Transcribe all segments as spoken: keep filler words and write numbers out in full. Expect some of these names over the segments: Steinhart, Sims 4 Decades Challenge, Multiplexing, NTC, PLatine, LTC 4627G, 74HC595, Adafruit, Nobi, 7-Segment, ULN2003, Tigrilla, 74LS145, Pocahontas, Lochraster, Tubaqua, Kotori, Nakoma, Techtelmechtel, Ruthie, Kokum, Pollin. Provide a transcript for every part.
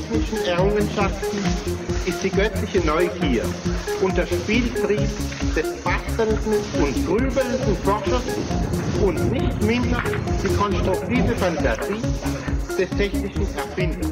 technischen Errungenschaften ist die göttliche Neugier und der Spieltrieb des bastelnden und grübelnden Forschers und nicht minder die konstruktive Fantasie des technischen Erfinders.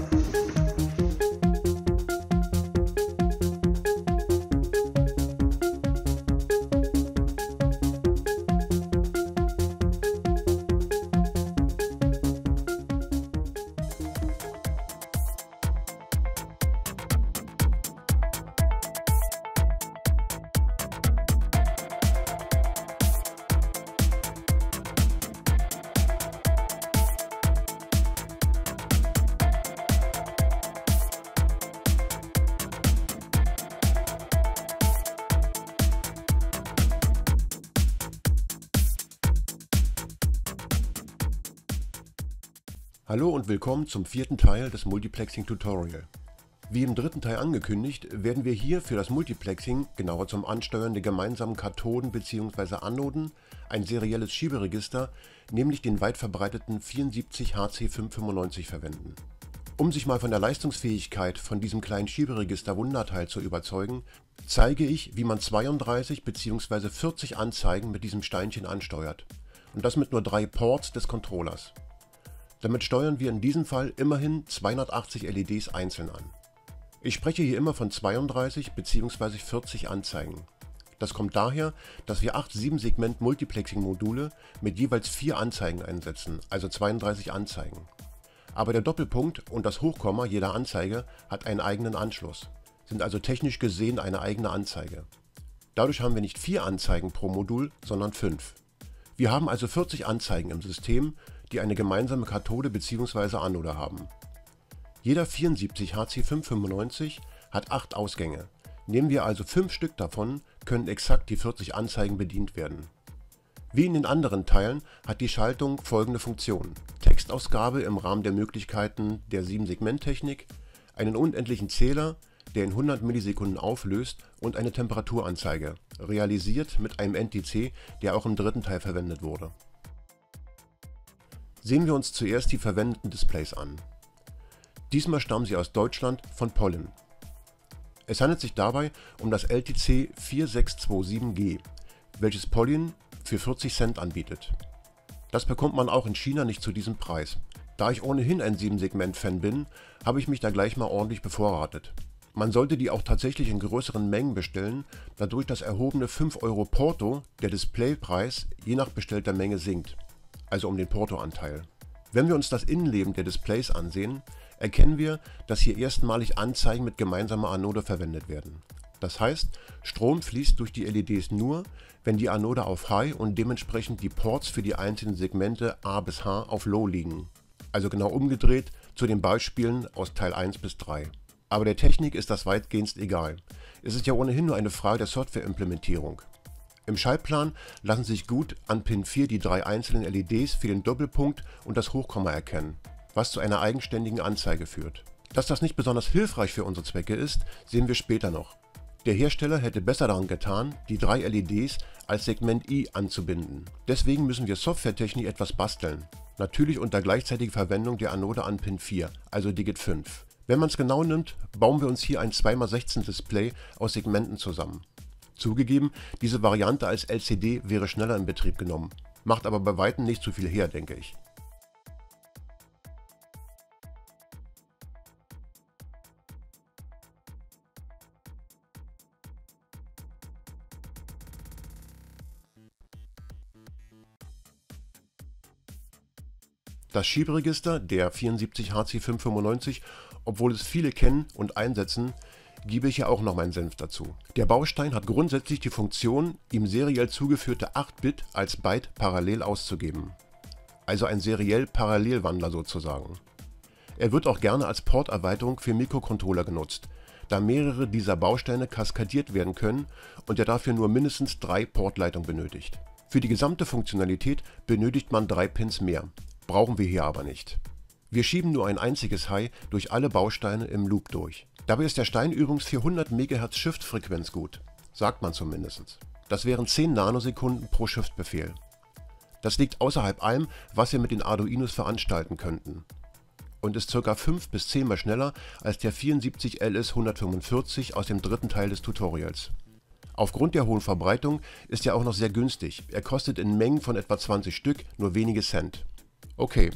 Hallo und willkommen zum vierten Teil des Multiplexing Tutorial. Wie im dritten Teil angekündigt, werden wir hier für das Multiplexing, genauer zum Ansteuern der gemeinsamen Kathoden bzw. Anoden, ein serielles Schieberegister, nämlich den weit verbreiteten sieben vier H C fünf neun fünf verwenden. Um sich mal von der Leistungsfähigkeit von diesem kleinen Schieberegister Wunderteil zu überzeugen, zeige ich, wie man zweiunddreißig bzw. vierzig Anzeigen mit diesem Steinchen ansteuert. Und das mit nur drei Ports des Controllers. Damit steuern wir in diesem Fall immerhin zweihundertachtzig L E Ds einzeln an. Ich spreche hier immer von zweiunddreißig bzw. vierzig Anzeigen. Das kommt daher, dass wir acht sieben Segment Multiplexing-Module mit jeweils vier Anzeigen einsetzen, also zweiunddreißig Anzeigen. Aber der Doppelpunkt und das Hochkomma jeder Anzeige hat einen eigenen Anschluss, sind also technisch gesehen eine eigene Anzeige. Dadurch haben wir nicht vier Anzeigen pro Modul, sondern fünf. Wir haben also vierzig Anzeigen im System, die eine gemeinsame Kathode bzw. Anode haben. Jeder sieben vier H C fünf neun fünf hat acht Ausgänge, nehmen wir also fünf Stück davon, können exakt die vierzig Anzeigen bedient werden. Wie in den anderen Teilen hat die Schaltung folgende Funktion: Textausgabe im Rahmen der Möglichkeiten der sieben Segment Technik, einen unendlichen Zähler, der in hundert Millisekunden auflöst, und eine Temperaturanzeige, realisiert mit einem N T C, der auch im dritten Teil verwendet wurde. Sehen wir uns zuerst die verwendeten Displays an. Diesmal stammen sie aus Deutschland von Pollin. Es handelt sich dabei um das L T C vier sechs zwei sieben G, welches Pollin für vierzig Cent anbietet. Das bekommt man auch in China nicht zu diesem Preis. Da ich ohnehin ein sieben Segment Fan bin, habe ich mich da gleich mal ordentlich bevorratet. Man sollte die auch tatsächlich in größeren Mengen bestellen, dadurch das erhobene fünf Euro Porto, der Displaypreis, je nach bestellter Menge sinkt. Also um den Portoanteil. Wenn wir uns das Innenleben der Displays ansehen, erkennen wir, dass hier erstmalig Anzeigen mit gemeinsamer Anode verwendet werden. Das heißt, Strom fließt durch die L E Ds nur, wenn die Anode auf High und dementsprechend die Ports für die einzelnen Segmente A bis H auf Low liegen. Also genau umgedreht zu den Beispielen aus Teil eins bis drei. Aber der Technik ist das weitgehend egal. Es ist ja ohnehin nur eine Frage der Softwareimplementierung. Im Schaltplan lassen sich gut an Pin vier die drei einzelnen L E Ds für den Doppelpunkt und das Hochkomma erkennen, was zu einer eigenständigen Anzeige führt. Dass das nicht besonders hilfreich für unsere Zwecke ist, sehen wir später noch. Der Hersteller hätte besser daran getan, die drei L E Ds als Segment I anzubinden. Deswegen müssen wir softwaretechnisch etwas basteln. Natürlich unter gleichzeitiger Verwendung der Anode an Pin vier, also Digit fünf. Wenn man es genau nimmt, bauen wir uns hier ein zwei mal sechzehn Display aus Segmenten zusammen. Zugegeben, diese Variante als L C D wäre schneller in Betrieb genommen, macht aber bei weitem nicht so viel her, denke ich. Das Schieberegister der sieben vier H C fünf neun fünf, obwohl es viele kennen und einsetzen, gebe ich ja auch noch meinen Senf dazu. Der Baustein hat grundsätzlich die Funktion, ihm seriell zugeführte acht Bit als Byte parallel auszugeben. Also ein seriell Parallelwandler sozusagen. Er wird auch gerne als Porterweiterung für Mikrocontroller genutzt, da mehrere dieser Bausteine kaskadiert werden können und er dafür nur mindestens drei Portleitungen benötigt. Für die gesamte Funktionalität benötigt man drei Pins mehr, brauchen wir hier aber nicht. Wir schieben nur ein einziges High durch alle Bausteine im Loop durch. Dabei ist der Stein übrigens für hundert Megahertz Shift-Frequenz gut, sagt man zumindest. Das wären zehn Nanosekunden pro Shift-Befehl. Das liegt außerhalb allem, was wir mit den Arduinos veranstalten könnten. und ist ca. fünf bis zehn mal schneller als der vierundsiebzig L S hundertfünfundvierzig aus dem dritten Teil des Tutorials. Aufgrund der hohen Verbreitung ist er auch noch sehr günstig, er kostet in Mengen von etwa zwanzig Stück nur wenige Cent. Okay,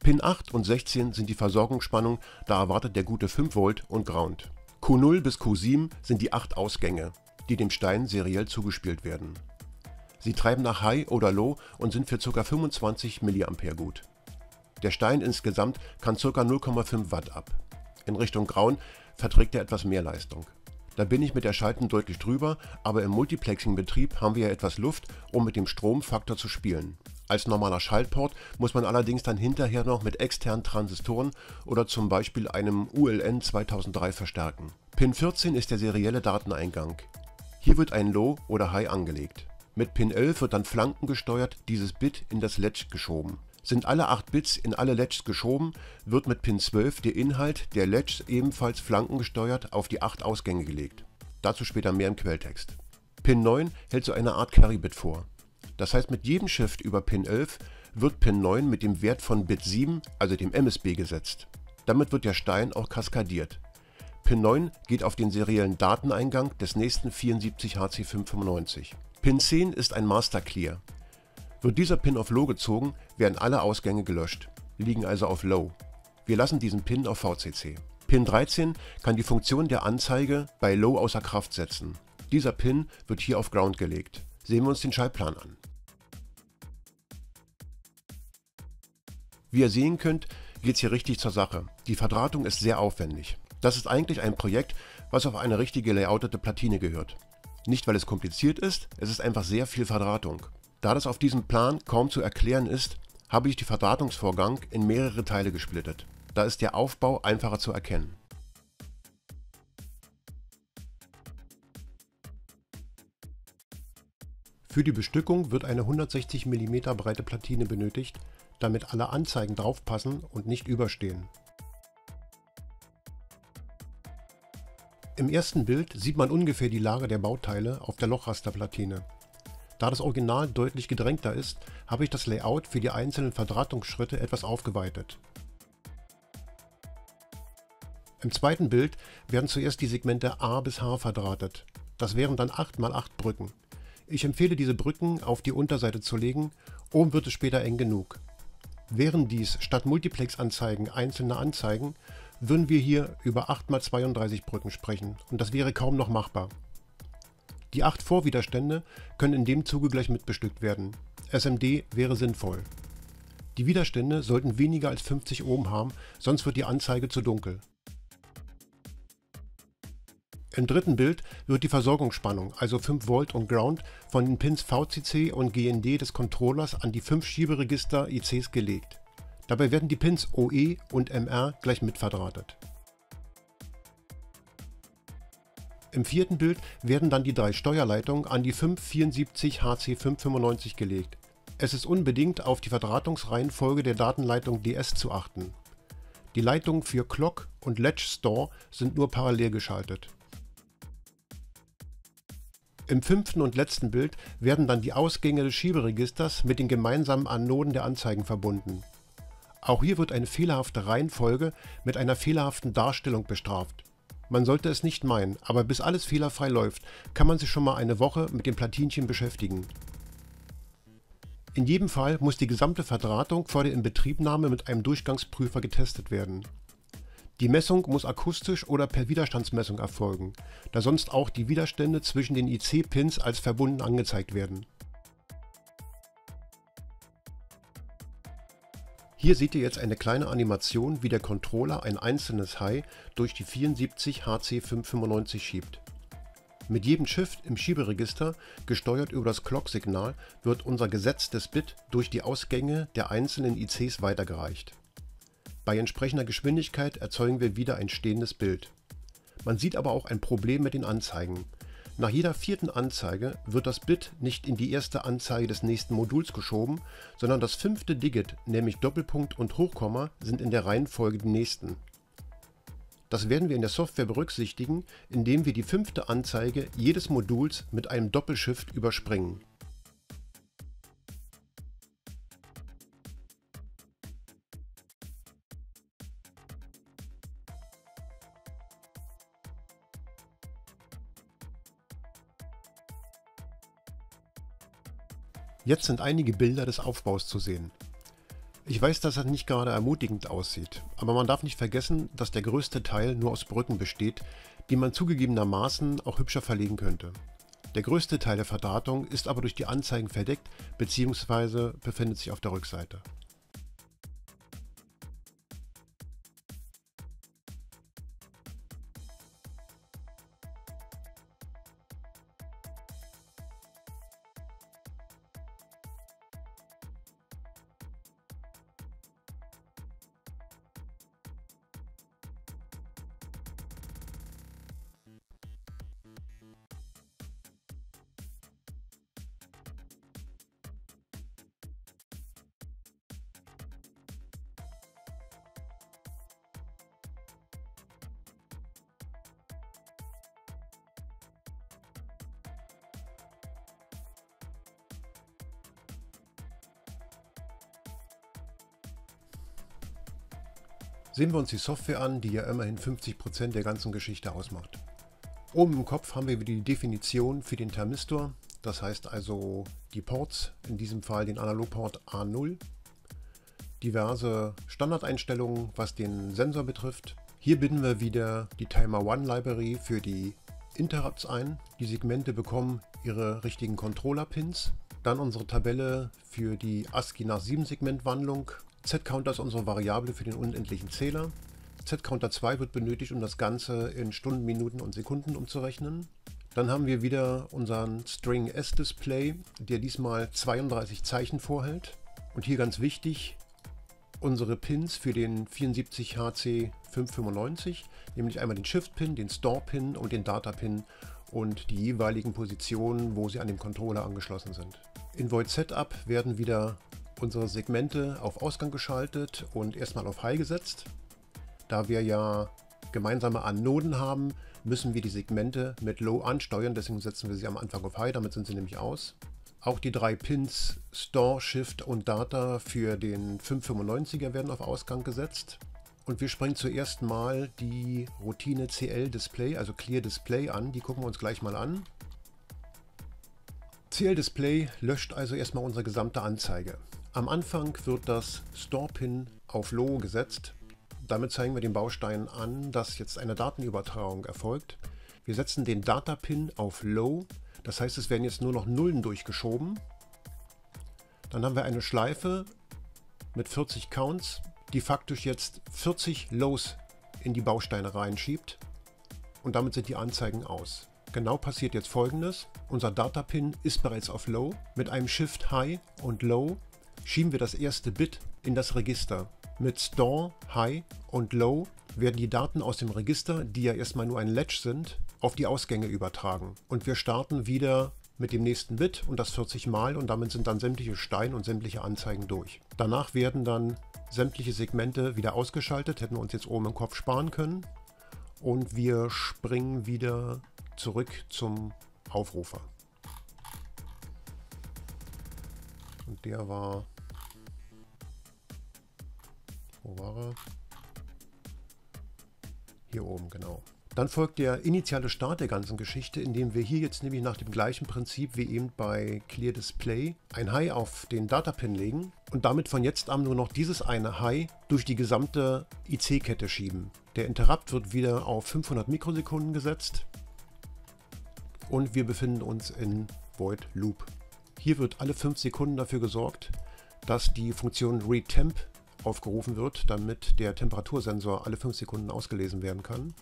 Pin acht und sechzehn sind die Versorgungsspannung, da erwartet der gute fünf Volt und Ground. Q null bis Q sieben sind die acht Ausgänge, die dem Stein seriell zugespielt werden. Sie treiben nach High oder Low und sind für ca. fünfundzwanzig Milliampere gut. Der Stein insgesamt kann ca. null Komma fünf Watt ab. In Richtung Grauen verträgt er etwas mehr Leistung. Da bin ich mit der Schaltung deutlich drüber, aber im Multiplexing-Betrieb haben wir ja etwas Luft, um mit dem Stromfaktor zu spielen. Als normaler Schaltport muss man allerdings dann hinterher noch mit externen Transistoren oder zum Beispiel einem U L N zweitausenddrei verstärken. Pin vierzehn ist der serielle Dateneingang. Hier wird ein Low oder High angelegt. Mit Pin elf wird dann flankengesteuert dieses Bit in das Latch geschoben. Sind alle acht Bits in alle Latches geschoben, wird mit Pin zwölf der Inhalt der Latches ebenfalls flankengesteuert auf die acht Ausgänge gelegt. Dazu später mehr im Quelltext. Pin neun hält so eine Art Carry-Bit vor. Das heißt, mit jedem Shift über Pin elf wird Pin neun mit dem Wert von Bit sieben, also dem M S B, gesetzt. Damit wird der Stein auch kaskadiert. Pin neun geht auf den seriellen Dateneingang des nächsten vierundsiebzig H C fünfhundertfünfundneunzig. Pin zehn ist ein Master Clear. Wird dieser Pin auf Low gezogen, werden alle Ausgänge gelöscht, liegen also auf Low. Wir lassen diesen Pin auf V C C. Pin dreizehn kann die Funktion der Anzeige bei Low außer Kraft setzen. Dieser Pin wird hier auf Ground gelegt. Sehen wir uns den Schaltplan an. Wie ihr sehen könnt, geht es hier richtig zur Sache. Die Verdrahtung ist sehr aufwendig. Das ist eigentlich ein Projekt, was auf eine richtige layoutete Platine gehört. Nicht, weil es kompliziert ist, es ist einfach sehr viel Verdrahtung. Da das auf diesem Plan kaum zu erklären ist, habe ich den Verdrahtungsvorgang in mehrere Teile gesplittet. Da ist der Aufbau einfacher zu erkennen. Für die Bestückung wird eine hundertsechzig Millimeter breite Platine benötigt, damit alle Anzeigen draufpassen und nicht überstehen. Im ersten Bild sieht man ungefähr die Lage der Bauteile auf der Lochrasterplatine. Da das Original deutlich gedrängter ist, habe ich das Layout für die einzelnen Verdrahtungsschritte etwas aufgeweitet. Im zweiten Bild werden zuerst die Segmente A bis H verdrahtet. Das wären dann acht mal acht Brücken. Ich empfehle, diese Brücken auf die Unterseite zu legen, oben wird es später eng genug. Wären dies statt Multiplex-Anzeigen einzelne Anzeigen, würden wir hier über acht mal zweiunddreißig Brücken sprechen und das wäre kaum noch machbar. Die acht Vorwiderstände können in dem Zuge gleich mitbestückt werden. S M D wäre sinnvoll. Die Widerstände sollten weniger als fünfzig Ohm haben, sonst wird die Anzeige zu dunkel. Im dritten Bild wird die Versorgungsspannung, also fünf Volt und Ground, von den Pins V C C und G N D des Controllers an die fünf Schieberegister I Cs gelegt. Dabei werden die Pins O E und M R gleich mitverdrahtet. Im vierten Bild werden dann die drei Steuerleitungen an die fünf vierundsiebzig H C fünfhundertfünfundneunzig gelegt. Es ist unbedingt auf die Verdrahtungsreihenfolge der Datenleitung D S zu achten. Die Leitungen für Clock und Latch Store sind nur parallel geschaltet. Im fünften und letzten Bild werden dann die Ausgänge des Schieberegisters mit den gemeinsamen Anoden der Anzeigen verbunden. Auch hier wird eine fehlerhafte Reihenfolge mit einer fehlerhaften Darstellung bestraft. Man sollte es nicht meinen, aber bis alles fehlerfrei läuft, kann man sich schon mal eine Woche mit dem Platinchen beschäftigen. In jedem Fall muss die gesamte Verdrahtung vor der Inbetriebnahme mit einem Durchgangsprüfer getestet werden. Die Messung muss akustisch oder per Widerstandsmessung erfolgen, da sonst auch die Widerstände zwischen den I C-Pins als verbunden angezeigt werden. Hier seht ihr jetzt eine kleine Animation, wie der Controller ein einzelnes High durch die vierundsiebzig H C fünfhundertfünfundneunzig schiebt. Mit jedem Shift im Schieberegister, gesteuert über das Clock-Signal, wird unser gesetztes Bit durch die Ausgänge der einzelnen I Cs weitergereicht. Bei entsprechender Geschwindigkeit erzeugen wir wieder ein stehendes Bild. Man sieht aber auch ein Problem mit den Anzeigen. Nach jeder vierten Anzeige wird das Bit nicht in die erste Anzeige des nächsten Moduls geschoben, sondern das fünfte Digit, nämlich Doppelpunkt und Hochkomma, sind in der Reihenfolge die nächsten. Das werden wir in der Software berücksichtigen, indem wir die fünfte Anzeige jedes Moduls mit einem Doppelshift überspringen. Jetzt sind einige Bilder des Aufbaus zu sehen. Ich weiß, dass das nicht gerade ermutigend aussieht, aber man darf nicht vergessen, dass der größte Teil nur aus Brücken besteht, die man zugegebenermaßen auch hübscher verlegen könnte. Der größte Teil der Verdrahtung ist aber durch die Anzeigen verdeckt bzw. befindet sich auf der Rückseite. Sehen wir uns die Software an, die ja immerhin fünfzig Prozent der ganzen Geschichte ausmacht. Oben im Kopf haben wir die Definition für den Thermistor, das heißt also die Ports, in diesem Fall den Analogport A null, diverse Standardeinstellungen, was den Sensor betrifft. Hier binden wir wieder die Timer eins Library für die Interrupts ein. Die Segmente bekommen ihre richtigen Controller-Pins. Dann unsere Tabelle für die ASCII nach sieben Segmentwandlung. Z-Counter ist unsere Variable für den unendlichen Zähler. Z-Counter zwei wird benötigt, um das Ganze in Stunden, Minuten und Sekunden umzurechnen. Dann haben wir wieder unseren String S-Display, der diesmal zweiunddreißig Zeichen vorhält. Und hier ganz wichtig, unsere Pins für den vierundsiebzig H C fünf neun fünf, nämlich einmal den Shift-Pin, den Store-Pin und den Data-Pin und die jeweiligen Positionen, wo sie an dem Controller angeschlossen sind. In Void Setup werden wieder unsere Segmente auf Ausgang geschaltet und erstmal auf High gesetzt. Da wir ja gemeinsame Anoden haben, müssen wir die Segmente mit Low ansteuern, deswegen setzen wir sie am Anfang auf High, damit sind sie nämlich aus. Auch die drei Pins Store, Shift und Data für den fünf neun fünf er werden auf Ausgang gesetzt. Und wir springen zuerst mal die Routine C L Display, also Clear Display an, die gucken wir uns gleich mal an. C L Display löscht also erstmal unsere gesamte Anzeige. Am Anfang wird das Store-Pin auf Low gesetzt. Damit zeigen wir den Baustein an, dass jetzt eine Datenübertragung erfolgt. Wir setzen den Data-Pin auf Low, das heißt, es werden jetzt nur noch Nullen durchgeschoben. Dann haben wir eine Schleife mit vierzig Counts, die faktisch jetzt vierzig Lows in die Bausteine reinschiebt und damit sind die Anzeigen aus. Genau passiert jetzt Folgendes. Unser Data-Pin ist bereits auf Low. Mit einem Shift High und Low schieben wir das erste Bit in das Register. Mit Store, High und Low werden die Daten aus dem Register, die ja erstmal nur ein Latch sind, auf die Ausgänge übertragen. Und wir starten wieder mit dem nächsten Bit und das vierzig Mal und damit sind dann sämtliche Steine und sämtliche Anzeigen durch. Danach werden dann sämtliche Segmente wieder ausgeschaltet, hätten wir uns jetzt oben im Kopf sparen können. Und wir springen wieder zurück zum Aufrufer. Und der war... Wo war er? Hier oben, genau. Dann folgt der initiale Start der ganzen Geschichte, indem wir hier jetzt nämlich nach dem gleichen Prinzip wie eben bei Clear Display ein High auf den Datapin legen und damit von jetzt an nur noch dieses eine High durch die gesamte I C Kette schieben. Der Interrupt wird wieder auf fünfhundert Mikrosekunden gesetzt. Und wir befinden uns in Void Loop. Hier wird alle fünf Sekunden dafür gesorgt, dass die Funktion ReTemp aufgerufen wird, damit der Temperatursensor alle fünf Sekunden ausgelesen werden kann.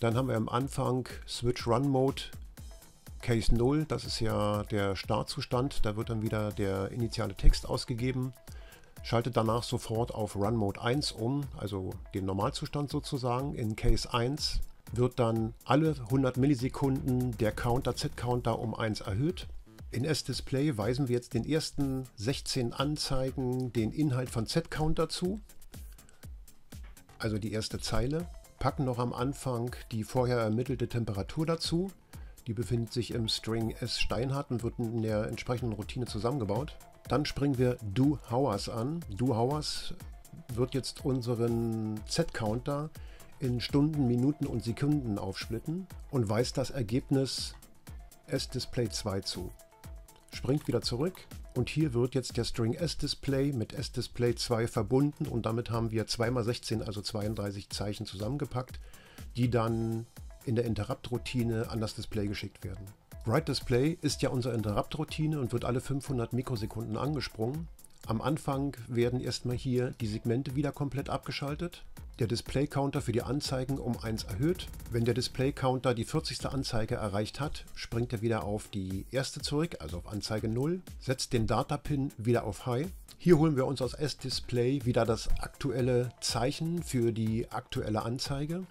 Dann haben wir am Anfang Switch Run Mode Case null, das ist ja der Startzustand, da wird dann wieder der initiale Text ausgegeben. Schaltet danach sofort auf Run Mode eins um, also den Normalzustand sozusagen. In Case eins wird dann alle hundert Millisekunden der Counter Z-Counter um eins erhöht. In S-Display weisen wir jetzt den ersten sechzehn Anzeigen den Inhalt von Z-Counter zu, also die erste Zeile, packen noch am Anfang die vorher ermittelte Temperatur dazu, die befindet sich im String S Steinhart und wird in der entsprechenden Routine zusammengebaut. Dann springen wir Do Hours an. Do Hours wird jetzt unseren Z-Counter in Stunden, Minuten und Sekunden aufsplitten und weist das Ergebnis S Display zwei zu. springt wieder zurück und hier wird jetzt der String S-Display mit S-Display zwei verbunden und damit haben wir zwei mal sechzehn, also zweiunddreißig Zeichen zusammengepackt, die dann in der Interrupt-Routine an das Display geschickt werden. Write Display ist ja unsere Interrupt-Routine und wird alle fünfhundert Mikrosekunden angesprungen. Am Anfang werden erstmal hier die Segmente wieder komplett abgeschaltet. Der Display-Counter für die Anzeigen um eins erhöht. Wenn der Display-Counter die vierzigste Anzeige erreicht hat, springt er wieder auf die erste zurück, also auf Anzeige null, setzt den Data-Pin wieder auf High. Hier holen wir uns aus S-Display wieder das aktuelle Zeichen für die aktuelle Anzeige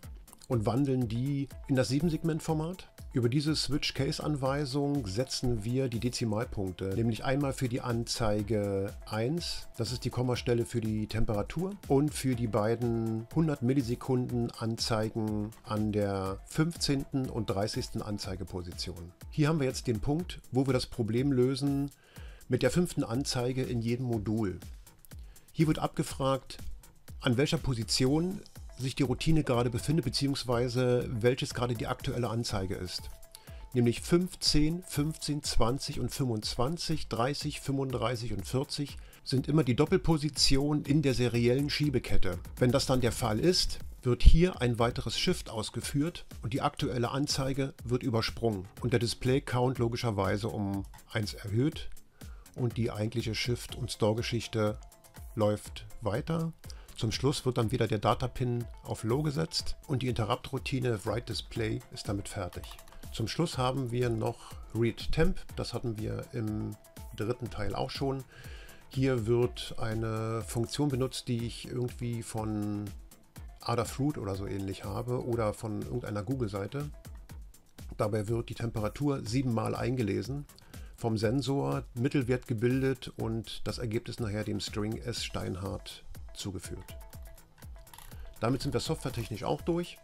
und wandeln die in das sieben-Segment-Format. Über diese Switch-Case-Anweisung setzen wir die Dezimalpunkte, nämlich einmal für die Anzeige eins, das ist die Kommastelle für die Temperatur, und für die beiden hundert Millisekunden Anzeigen an der fünfzehnten und dreißigsten Anzeigeposition. Hier haben wir jetzt den Punkt, wo wir das Problem lösen mit der fünften Anzeige in jedem Modul. Hier wird abgefragt, an welcher Position sich die Routine gerade befindet, beziehungsweise welches gerade die aktuelle Anzeige ist. Nämlich fünfzehn, fünfzehn, zwanzig und fünfundzwanzig, dreißig, fünfunddreißig und vierzig sind immer die Doppelposition in der seriellen Schiebekette. Wenn das dann der Fall ist, wird hier ein weiteres Shift ausgeführt und die aktuelle Anzeige wird übersprungen und der Display-Count logischerweise um eins erhöht und die eigentliche Shift- und Store-Geschichte läuft weiter. Zum Schluss wird dann wieder der Data-Pin auf Low gesetzt und die Interrupt-Routine Write Display ist damit fertig. Zum Schluss haben wir noch Read Temp, das hatten wir im dritten Teil auch schon. Hier wird eine Funktion benutzt, die ich irgendwie von Adafruit oder so ähnlich habe oder von irgendeiner Google-Seite. Dabei wird die Temperatur siebenmal eingelesen, vom Sensor Mittelwert gebildet und das Ergebnis nachher dem String S Steinhart zugeführt. Damit sind wir softwaretechnisch auch durch.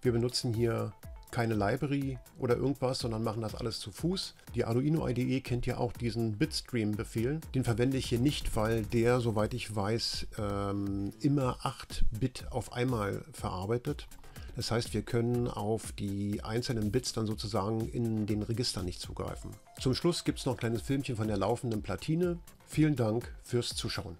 Wir benutzen hier keine Library oder irgendwas, sondern machen das alles zu Fuß. Die Arduino I D E kennt ja auch diesen Bitstream-Befehl. Den verwende ich hier nicht, weil der, soweit ich weiß, immer acht Bit auf einmal verarbeitet. Das heißt, wir können auf die einzelnen Bits dann sozusagen in den Registern nicht zugreifen. Zum Schluss gibt es noch ein kleines Filmchen von der laufenden Platine. Vielen Dank fürs Zuschauen.